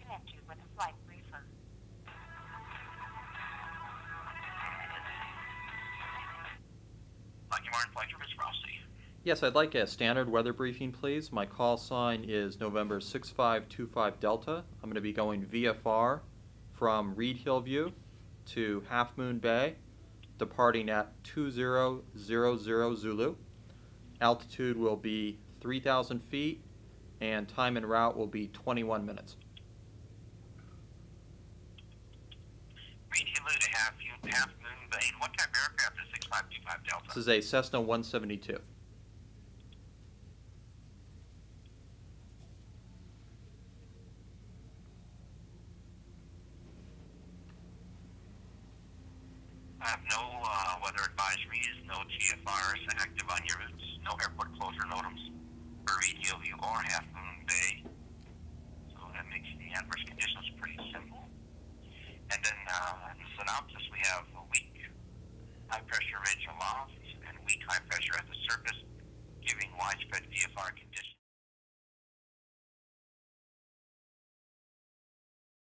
connect you with a flight briefer. Lucky Martin, flight service Frosty. Yes, I'd like a standard weather briefing, please. My call sign is November 6525 Delta. I'm going to be going VFR from Reed Hillview to Half Moon Bay, departing at 2000 Zulu. Altitude will be 3,000 feet, and time en route will be 21 minutes. Reed Hillview to Half Moon Bay. And what type of aircraft is 6525 Delta? This is a Cessna 172. I have no weather advisories, no TFRs active on your routes, no airport closure NOTAMs, or Reed Hillview or Half Moon Bay. So that makes the adverse conditions pretty simple. And then in the synopsis, we have a weak high pressure ridge aloft and weak high pressure at the surface, giving widespread VFR conditions.